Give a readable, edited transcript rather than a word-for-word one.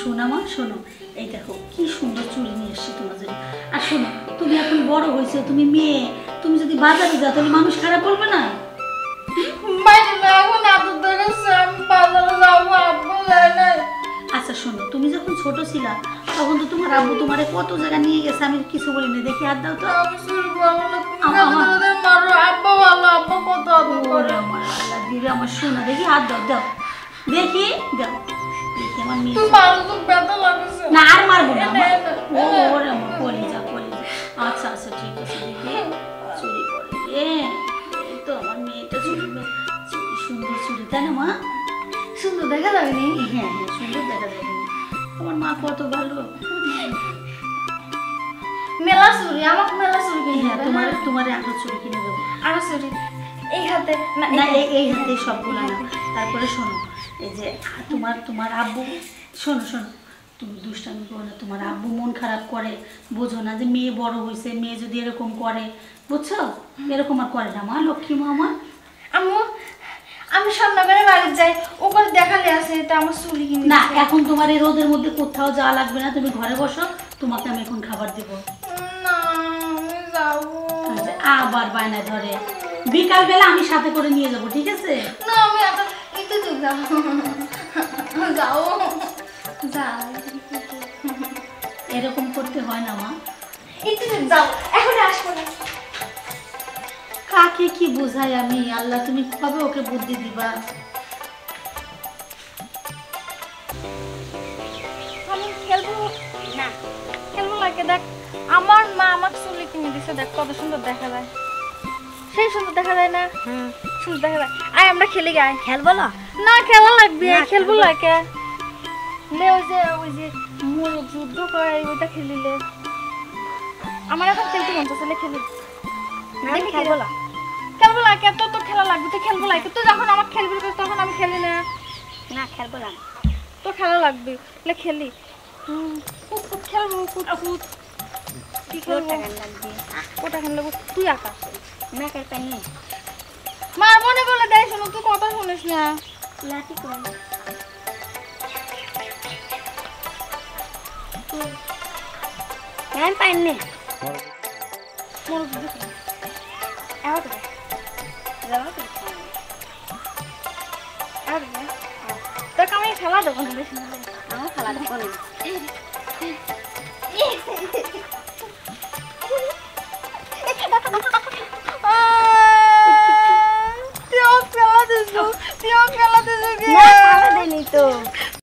শোনা মা শোনো, এই দেখো কি সুন্দর চুড়ি নিয়ে এসছি তোমার জন্য। আর শোনো, তুমি এখন বড় হয়েছো, তুমি মেয়ে, তুমি যদি বাজারে যাও তাহলে মানুষ খারাপ বলবে না। আচ্ছা শোনো, তুমি যখন ছোট ছিলা তখন তো তোমার আব্বু তোমার কত জায়গা নিয়ে গেছে, আমি কিছু বলিনি। দেখি হাত দাও তো। আমার শোনা, দেখি হাত দাও, দাও দেখি, দাও দেখি আমার মেয়ে। না আর মারবো না। আচ্ছা আচ্ছা ঠিক আছে, দেখি চুরি করে তো আমার মেয়েটা চুরি সুন্দর চুরি, তাই না মা? সুন্দর দেখা যাবে নি? হ্যাঁ হ্যাঁ সুন্দর দেখা যাবে। আমার মা কত ভালো, মেলা চুরি, আমাকে মেলা চুরি কিনে দেবে। তোমার তোমার আরো চুরি কিনে দেবো, আরো চুরি। এই হাতে না, এই হাতে সবগুলো না। তারপরে শোনো, এই যে তোমার তোমার আব্বু, শোনো শোনো, তুমি দুষ্টামি করো না, তোমার আব্বু মন খারাপ করে, বোঝো না যে মেয়ে বড় হয়েছে, মেয়ে যদি এরকম করে, বুঝছো? এরকম আর করে না মা, লক্ষ্মী মা। আমার আম্মু, আমি সামনাবারে বাড়ি যাই, ওপরে দেখালে আছে এটা আমার চুরি কিনে। না এখন তোমার এই রোদের মধ্যে কোথাও যাওয়া লাগবে না, তুমি ঘরে বসো, তোমাকে আমি এখন খাবার দেব। না আমি যাব। আবার বায়না ধরে, বিকাল বেলা আমি সাথে করে নিয়ে যাব, ঠিক আছে? না আমি এখন একটু যাব, যাও যাও, এরকম করতে হয় না মা, একটু যাও, এখন আসবো না। কাকে কি বোঝাই আমি, আল্লাহ তুমি কবে ওকে বুদ্ধি দিবা। আমি খেলবো না, খেলবো লাগে। দেখ আমার মা আমার চুলি কিনে দিছে, দেখ কত সুন্দর দেখা যায়। সেই সুন্দর দেখা যায় না? হুম সুন্দর দেখা যায়। আয় আমরা খেলি, গায় খেলবো না? না খেলা লাগবে, খেলবো লাগে। লে ওই যে মূল যুদ্ধ করে, ওইটা খেলিলে আমার এখন খেলতে মন চাইলে খেলি। আমি খেলবো না, খেলবো লাগে। তো তো খেলা লাগবে, তো খেলবো লাগে। তো যখন আমার খেলবি তখন আমি খেলি না। না খেলবো না, তো খেলা লাগবে, লে খেলি। খুব খুব খেলবো, খুব খুব কি খেলবো ওটা খেলবো। তুই আঁকা মেকার পানি মার মনে বলে দেয়। শোনো তুই কথা শুনিস না, লাঠি কর। হ্যাঁ পানি মোর দুঃখ আউট যাও তো আউট না। তো কামে খেলা দেব না, বেশি না আমার খেলা দেব না।